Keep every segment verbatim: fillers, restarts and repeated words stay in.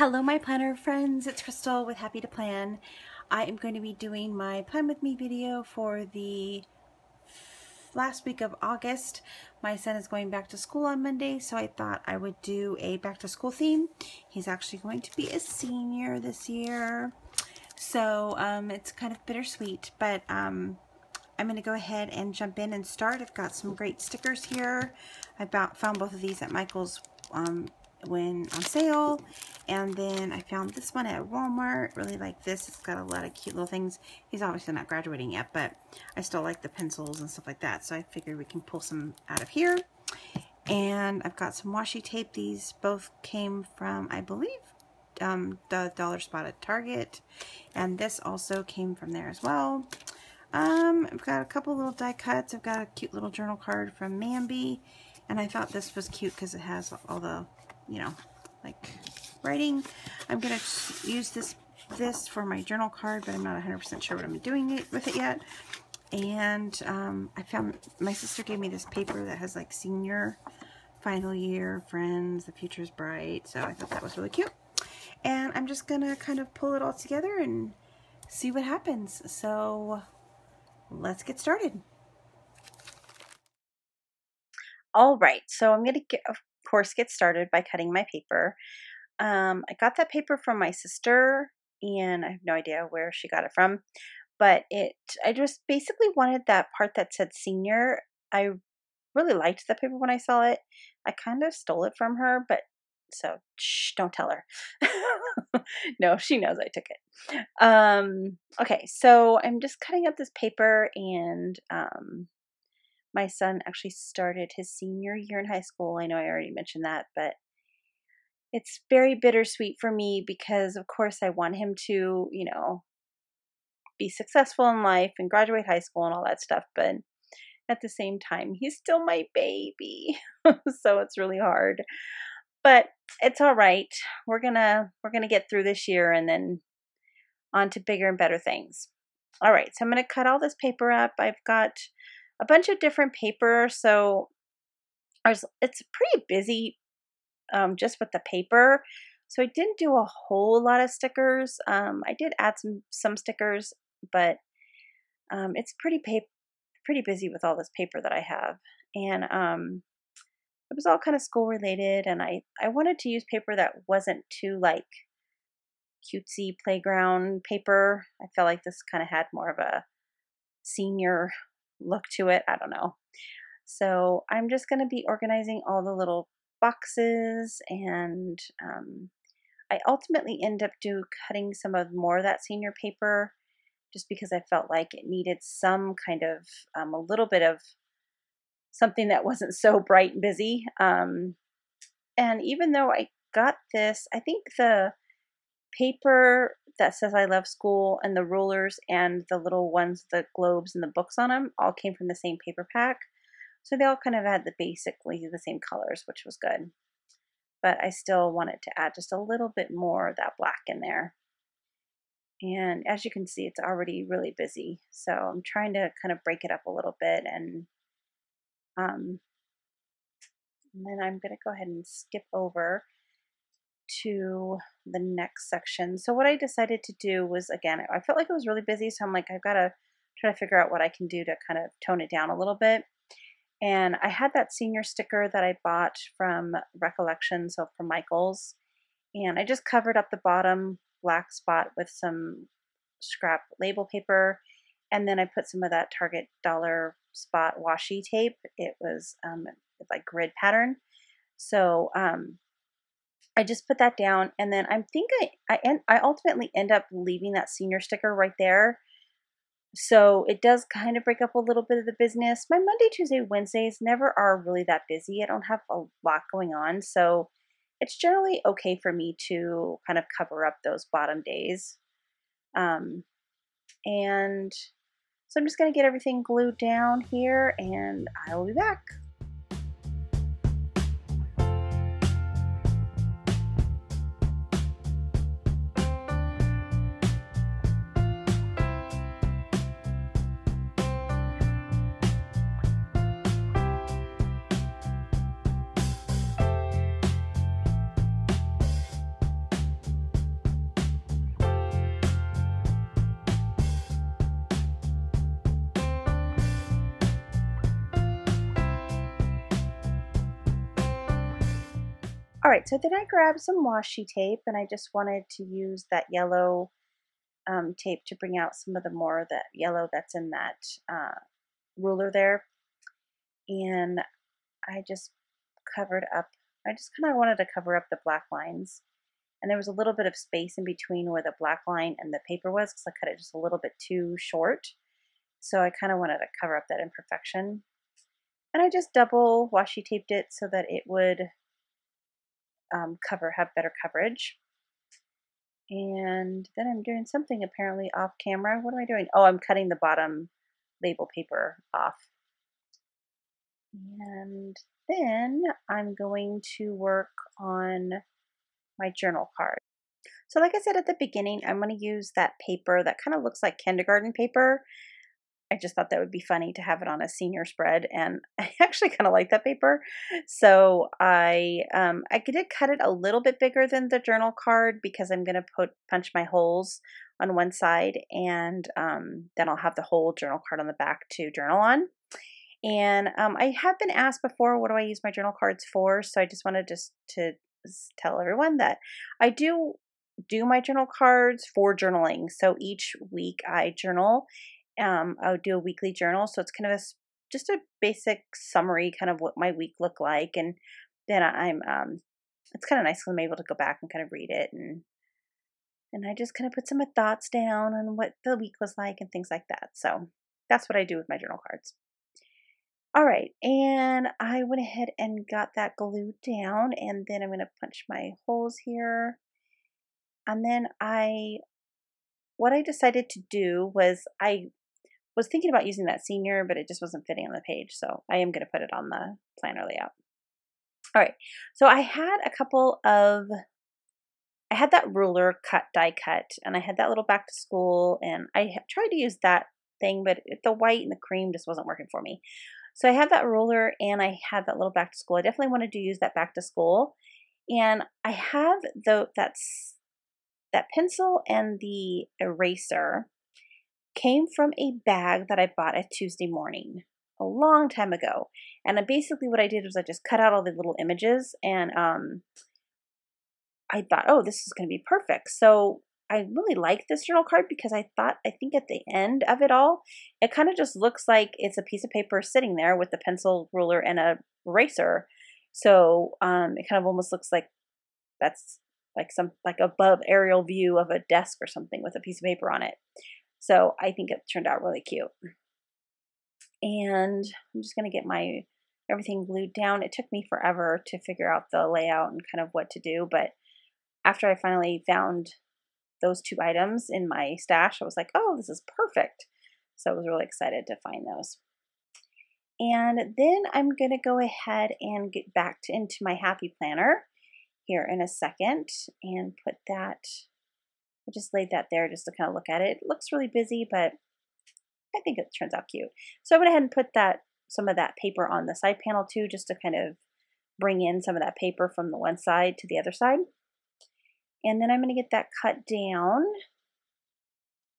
Hello my planner friends, it's Crystal with Happy to Plan. I am going to be doing my Plan With Me video for the last week of August. My son is going back to school on Monday, so I thought I would do a back to school theme. He's actually going to be a senior this year, so um, it's kind of bittersweet, but um, I'm going to go ahead and jump in and start. I've got some great stickers here. I found both of these at Michael's um, when on sale, and then I found this one at Walmart. Really like this. It's got a lot of cute little things. He's obviously not graduating yet, but I still like the pencils and stuff like that, so I figured we can pull some out of here. And I've got some washi tape. These both came from, I believe, um, the dollar spot at Target, and this also came from there as well. um, I've got a couple little die cuts. I've got a cute little journal card from Mambi, and I thought this was cute because it has all the, you know, like writing. I'm going to use this this for my journal card, but I'm not one hundred percent sure what I'm doing it, with it yet. And um, I found, my sister gave me this paper that has like senior, final year, friends, the future's bright, so I thought that was really cute. And I'm just going to kind of pull it all together and see what happens. So let's get started. All right, so I'm going to get, course get started by cutting my paper. Um, I got that paper from my sister, and I have no idea where she got it from, but it I just basically wanted that part that said senior. I really liked that paper when I saw it. I kind of stole it from her, but so shh, don't tell her. No, she knows I took it. Um, okay, so I'm just cutting up this paper, and um, my son actually started his senior year in high school. I know I already mentioned that, but it's very bittersweet for me because, of course, I want him to, you know, be successful in life and graduate high school and all that stuff. But at the same time, he's still my baby. So it's really hard, but it's all right. We're gonna, we're gonna get through this year and then on to bigger and better things. All right. So I'm going to cut all this paper up. I've got a bunch of different paper, so it's pretty busy um, just with the paper. So I didn't do a whole lot of stickers. Um, I did add some some stickers, but um, it's pretty pa pretty busy with all this paper that I have, and um, it was all kind of school related. And I I wanted to use paper that wasn't too like cutesy playground paper. I felt like this kind of had more of a senior look to it. I don't know. So I'm just going to be organizing all the little boxes, and um, I ultimately end up do cutting some of more of that senior paper just because I felt like it needed some kind of um, a little bit of something that wasn't so bright and busy. Um, and even though I got this, I think the paper that says I love school and the rulers and the little ones, the globes and the books on them, all came from the same paper pack. So they all kind of had the basically the same colors, which was good. But I still wanted to add just a little bit more of that black in there. And as you can see, it's already really busy. So I'm trying to kind of break it up a little bit. And, um, and then I'm going to go ahead and skip over to the next section. So what I decided to do was, again, I felt like it was really busy, so I'm like, I've got to try to figure out what I can do to kind of tone it down a little bit. And I had that senior sticker that I bought from Recollection, so from Michael's, and I just covered up the bottom black spot with some scrap label paper, and then I put some of that Target dollar spot washi tape. It was um, like grid pattern. So um, I just put that down, and then I think I I, end, I ultimately end up leaving that senior sticker right there. So it does kind of break up a little bit of the business. My Monday, Tuesday, Wednesdays never are really that busy. I don't have a lot going on, so it's generally okay for me to kind of cover up those bottom days. Um, and so I'm just going to get everything glued down here, and I will be back. All right, so then I grabbed some washi tape, and I just wanted to use that yellow um, tape to bring out some of the more of that yellow that's in that uh, ruler there. And I just covered up, I just kind of wanted to cover up the black lines. And there was a little bit of space in between where the black line and the paper was, because I cut it just a little bit too short. So I kind of wanted to cover up that imperfection. And I just double washi taped it so that it would um, cover, have better coverage. And then I'm doing something apparently off camera. What am I doing? Oh, I'm cutting the bottom label paper off. And then I'm going to work on my journal card. So like I said at the beginning, I'm going to use that paper that kind of looks like kindergarten paper. I just thought that would be funny to have it on a senior spread, and I actually kind of like that paper. So I um, I did cut it a little bit bigger than the journal card, because I'm going to put punch my holes on one side, and um, then I'll have the whole journal card on the back to journal on. And um, I have been asked before, what do I use my journal cards for? So I just wanted just to tell everyone that I do do my journal cards for journaling. So each week I journal. Um, I would do a weekly journal, so it's kind of a, just a basic summary, kind of what my week looked like, and then I'm, um, it's kind of nice when I'm able to go back and kind of read it, and and I just kind of put some thoughts down on what the week was like and things like that. So that's what I do with my journal cards. All right, and I went ahead and got that glued down, and then I'm going to punch my holes here, and then I, what I decided to do was I was thinking about using that senior, but it just wasn't fitting on the page, so I am going to put it on the planner layout. All right, so I had a couple of, I had that ruler cut, die cut, and I had that little back to school, and I tried to use that thing, but the white and the cream just wasn't working for me. So I had that ruler, and I had that little back to school. I definitely wanted to use that back to school, and I have the, that's, that pencil and the eraser came from a bag that I bought at Tuesday Morning a long time ago. And I basically what I did was I just cut out all the little images, and um, I thought, oh, this is going to be perfect. So I really like this journal card, because I thought, I think at the end of it all, it kind of just looks like it's a piece of paper sitting there with the pencil, ruler, and a eraser. So um, it kind of almost looks like that's like some, like above aerial view of a desk or something with a piece of paper on it. So I think it turned out really cute. And I'm just going to get my everything glued down. It took me forever to figure out the layout and kind of what to do, but after I finally found those two items in my stash, I was like, oh, this is perfect. So I was really excited to find those. And then I'm going to go ahead and get back to, into my Happy Planner here in a second, and put that, I just laid that there just to kind of look at it. It looks really busy, but I think it turns out cute. So I went ahead and put that, some of that paper on the side panel too, just to kind of bring in some of that paper from the one side to the other side. And then I'm going to get that cut down,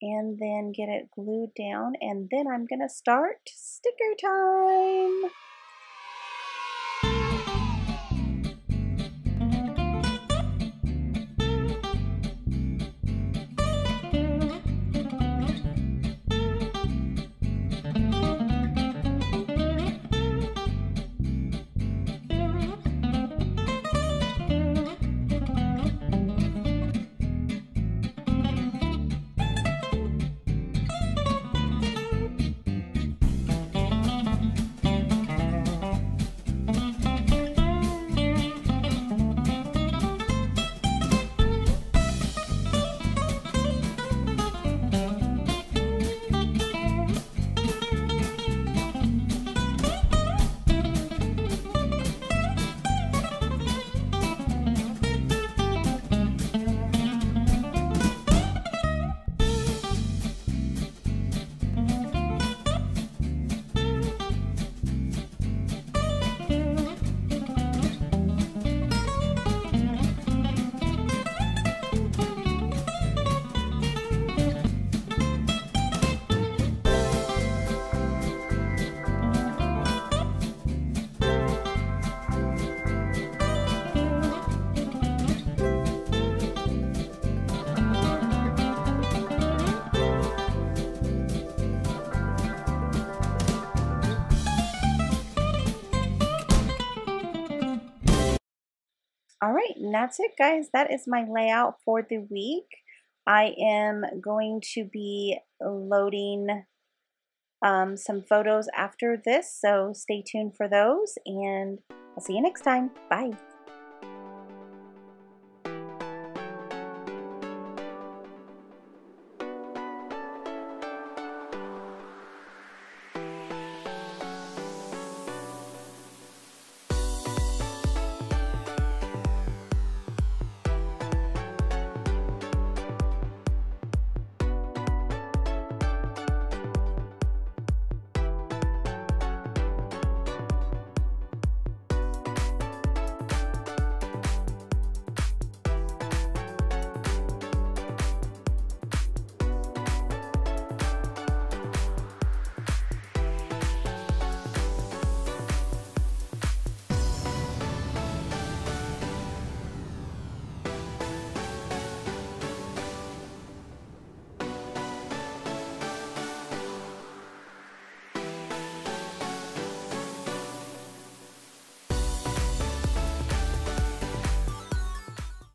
and then get it glued down, and then I'm going to start sticker time. All right, and that's it, guys. That is my layout for the week. I am going to be loading um, some photos after this, so stay tuned for those, and I'll see you next time. Bye.